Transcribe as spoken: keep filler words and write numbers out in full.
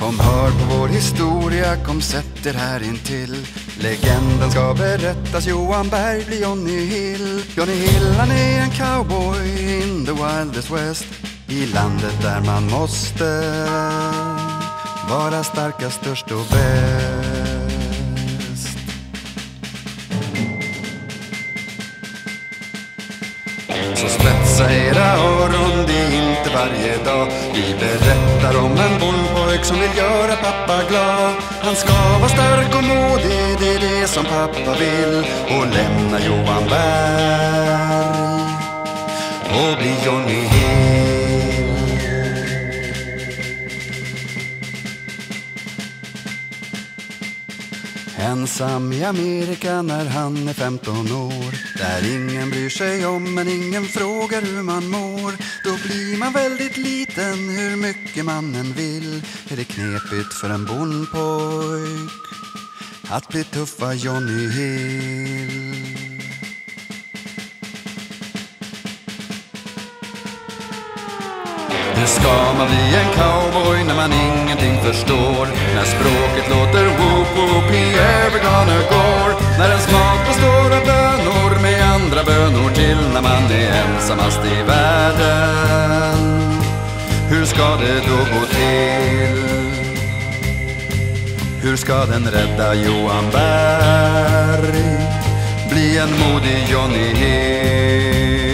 Kom hör på vår historia, kom sätt er här intill. Legenden ska berättas, Johan Berg blir Johnny Hill. Johnny Hill, han är en cowboy in the wildest west. I landet där man måste vara starkast, störst och bäst. Så spetsa era öron, det är inte varje dag vi berättar om en bondpojk som vill göra pappa glad. Han ska vara stark och modig, det är det som pappa vill. Och lämna Johan Berg och bli Johnny Hill. Ensam i Amerika när han är femton år, där ingen bryr sig om men ingen frågar hur man mår. Då blir man väldigt liten hur mycket man än vill. Är det knepigt för en bondpojk att bli tuffa Johnny Hill? Hur ska man bli en cowboy när man ingenting förstår? När språket låter whoop whoop i övergångar går. När en smak består av bönor med andra bönor till. När man är ensamast i världen, hur ska det då gå till? Hur ska den rädda Johan Berg bli en modig Johnny Hill?